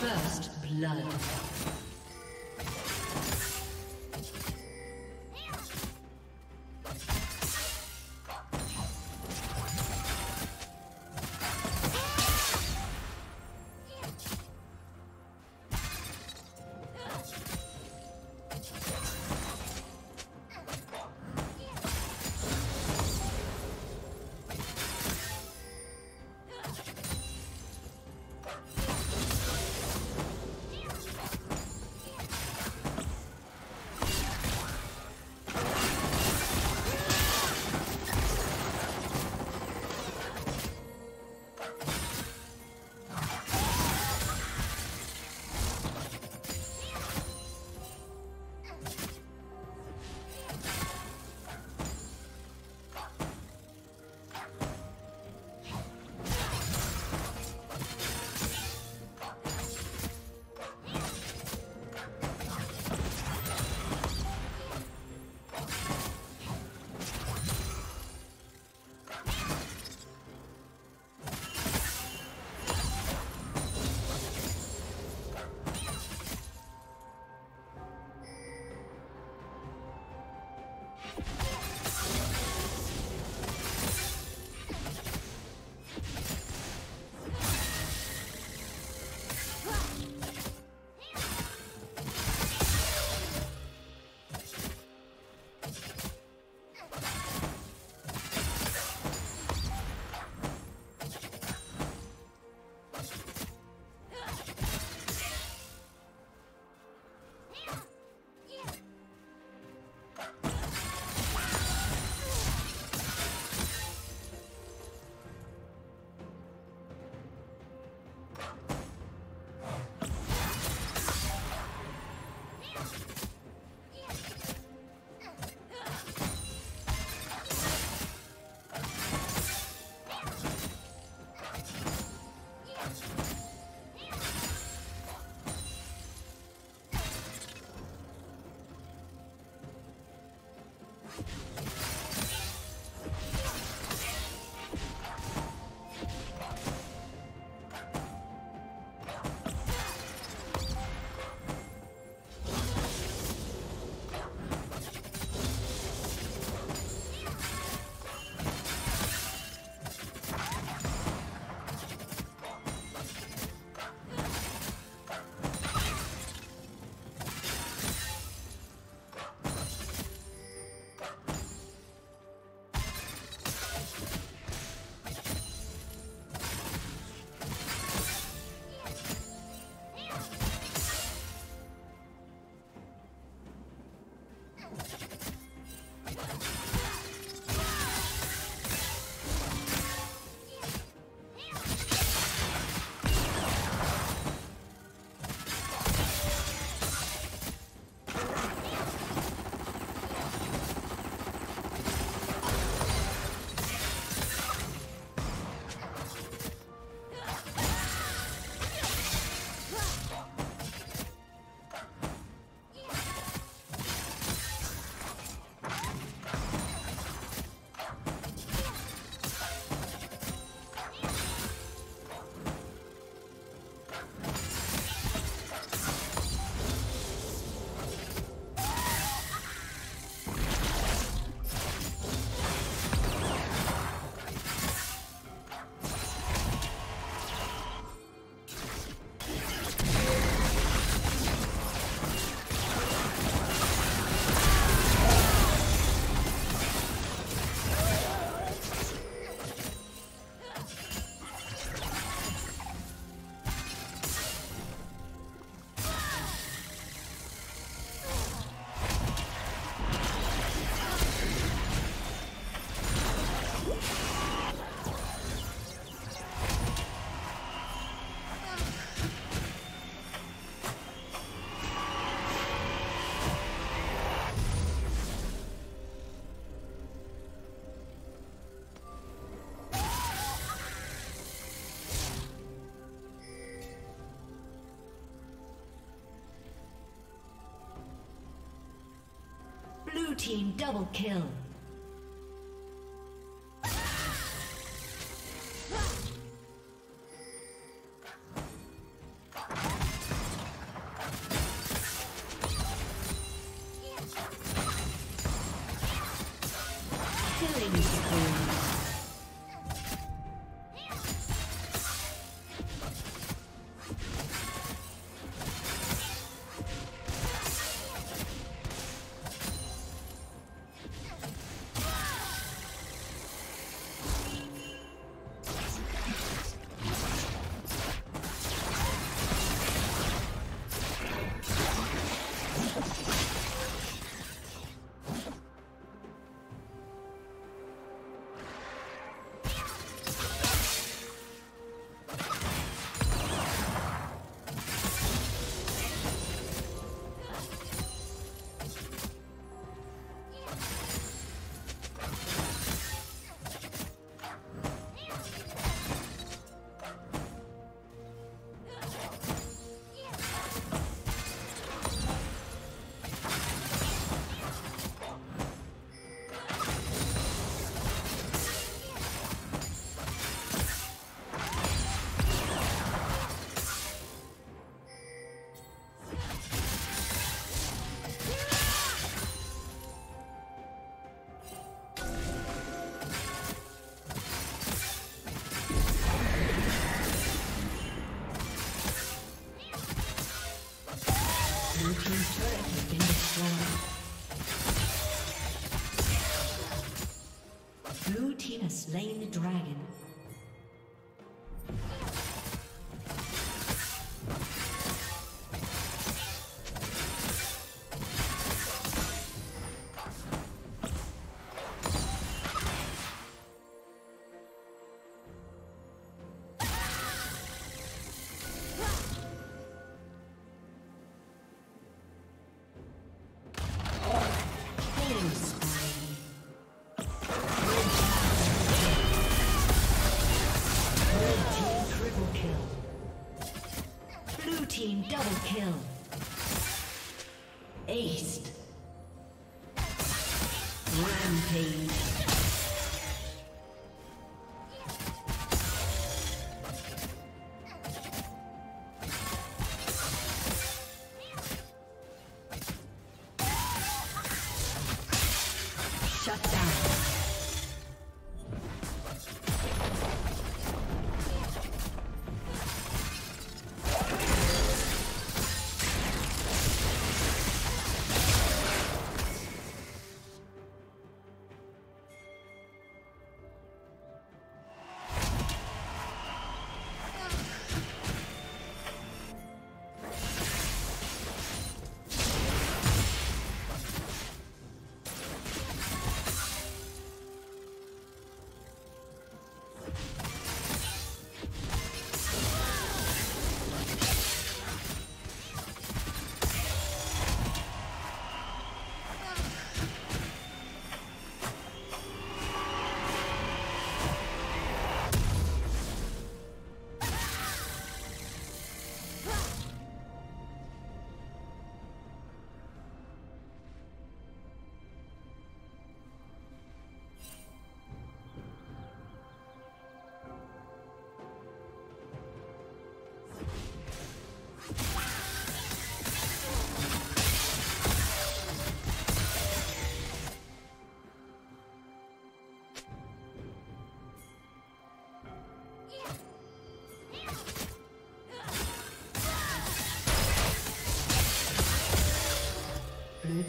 First blood. team double kill. Slain the dragon. Blue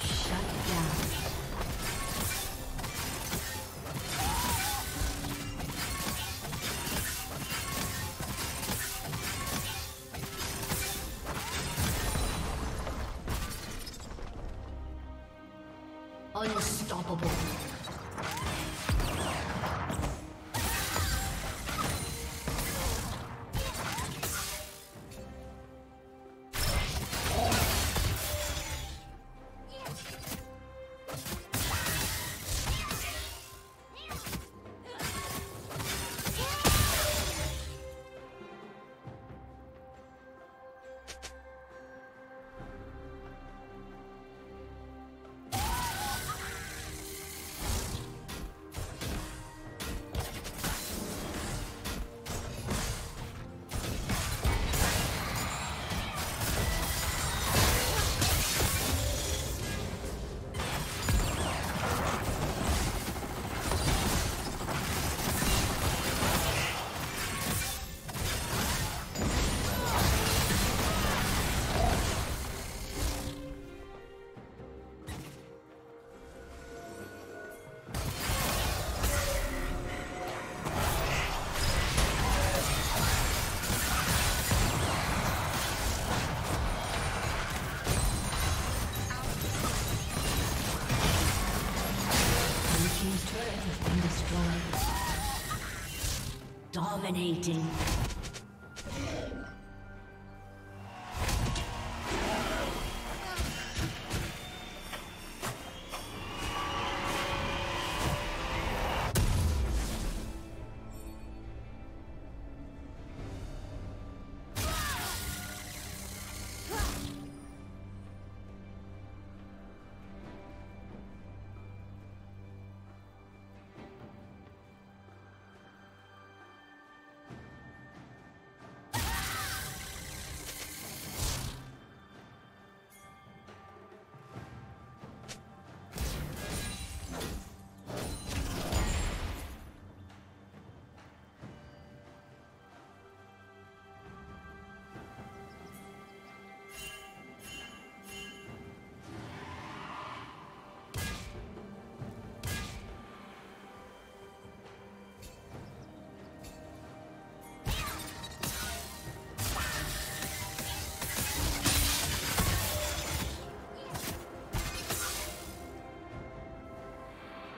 Shut down. turret has been destroyed. Dominating.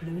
Blue